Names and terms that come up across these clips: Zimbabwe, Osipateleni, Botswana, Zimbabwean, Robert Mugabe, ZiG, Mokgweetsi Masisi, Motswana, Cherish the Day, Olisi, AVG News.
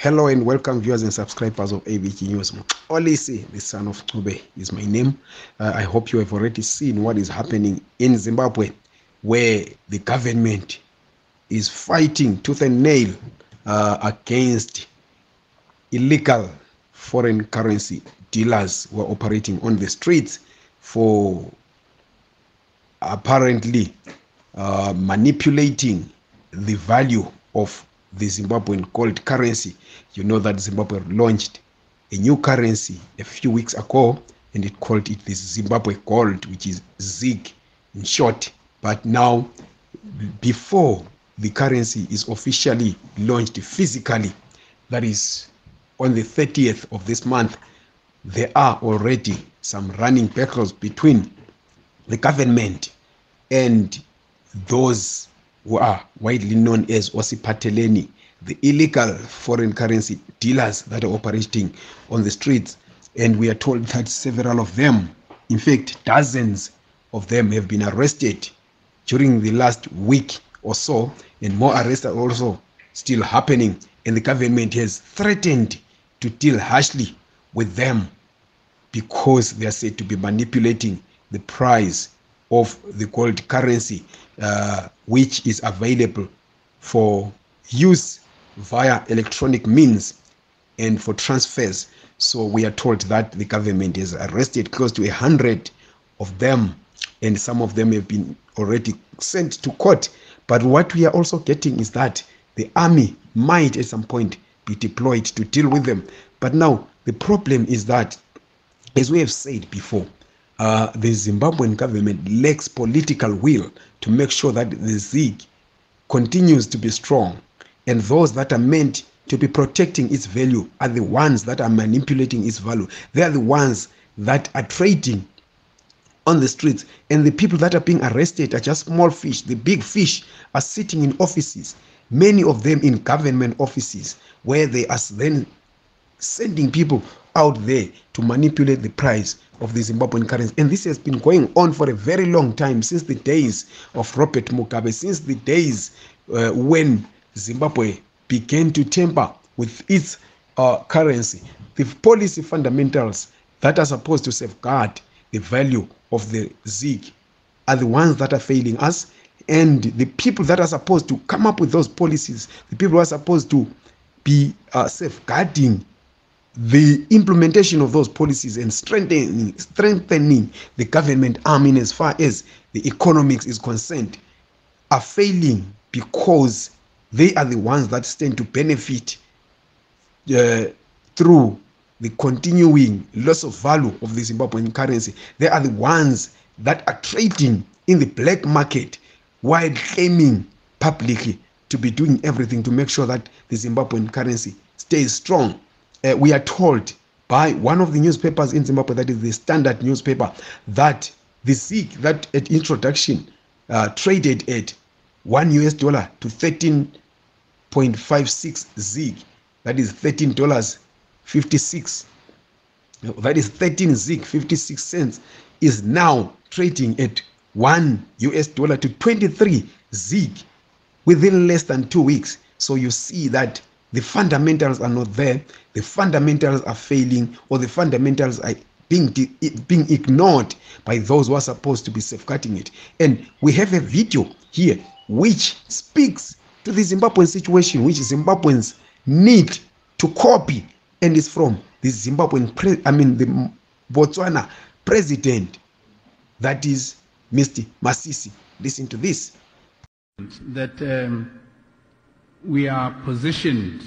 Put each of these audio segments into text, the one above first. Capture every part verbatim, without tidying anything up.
Hello and welcome viewers and subscribers of A V G News. Olisi, the son of Tube, is my name. Uh, I hope you have already seen what is happening in Zimbabwe, where the government is fighting tooth and nail uh, against illegal foreign currency dealers who are operating on the streets for apparently uh, manipulating the value of the Zimbabwean gold currency. You know that Zimbabwe launched a new currency a few weeks ago and it called it the Zimbabwe gold, which is ZiG in short. But now, before the currency is officially launched physically, that is on the thirtieth of this month, there are already some running battles between the government and those who are widely known as Osipateleni, the illegal foreign currency dealers that are operating on the streets. And we are told that several of them, in fact dozens of them, have been arrested during the last week or so, and more arrests are also still happening, and the government has threatened to deal harshly with them because they are said to be manipulating the price of the gold currency, uh, which is available for use via electronic means and for transfers. So we are told that the government has arrested close to a hundred of them, and some of them have been already sent to court. But what we are also getting is that the army might at some point be deployed to deal with them. But now the problem is that, as we have said before, Uh, the Zimbabwean government lacks political will to make sure that the ZiG continues to be strong, and those that are meant to be protecting its value are the ones that are manipulating its value. They are the ones that are trading on the streets, and the people that are being arrested are just small fish. The big fish are sitting in offices, many of them in government offices, where they are then sending people out there to manipulate the price of the Zimbabwean currency. And this has been going on for a very long time, since the days of Robert Mugabe, since the days uh, when Zimbabwe began to tamper with its uh, currency. The policy fundamentals that are supposed to safeguard the value of the ZiG are the ones that are failing us, and the people that are supposed to come up with those policies, the people who are supposed to be uh, safeguarding the implementation of those policies and strengthening strengthening the government arm in as far as the economics is concerned, are failing because they are the ones that stand to benefit uh, through the continuing loss of value of the Zimbabwean currency. They are the ones that are trading in the black market while claiming publicly to be doing everything to make sure that the Zimbabwean currency stays strong. Uh, we are told by one of the newspapers in Zimbabwe, that is the Standard newspaper, that the ZiG that at introduction uh, traded at one U S dollar to thirteen point five six ZiG, that is thirteen dollars fifty-six, that is thirteen ZiG fifty-six cents, is now trading at one U S dollar to twenty-three ZiG within less than two weeks. So you see that the fundamentals are not there, the fundamentals are failing, or the fundamentals are being, being ignored by those who are supposed to be safeguarding it. And we have a video here which speaks to the Zimbabwean situation, which Zimbabweans need to copy, and is from the Zimbabwean, pre I mean the Botswana president, that is Mister Masisi. Listen to this. That, um... we are positioned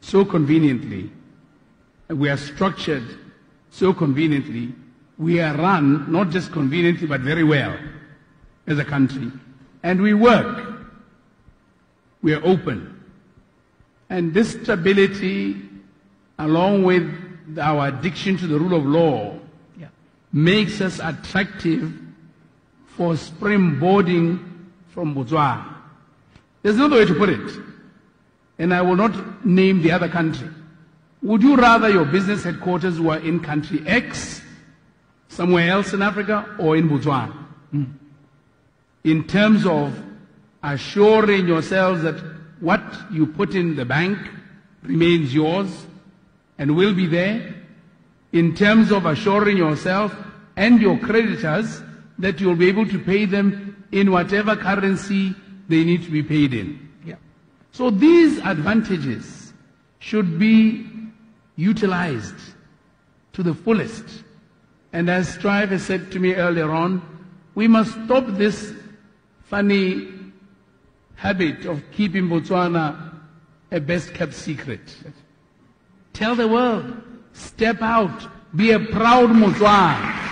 so conveniently, we are structured so conveniently, we are run not just conveniently but very well as a country, and we work, we are open, and this stability, along with our addiction to the rule of law, yeah, makes us attractive for springboarding from Botswana. There's another way to put it, and I will not name the other country. Would you rather your business headquarters were in country X, somewhere else in Africa, or in Botswana? Mm. In terms of assuring yourselves that What you put in the bank remains yours and will be there in terms of assuring yourself and your creditors that you'll be able to pay them in whatever currency they need to be paid in. Yeah. So these advantages should be utilized to the fullest. And as Strive has said to me earlier on, we must stop this funny habit of keeping Botswana a best-kept secret. Tell the world, step out, be a proud Motswana.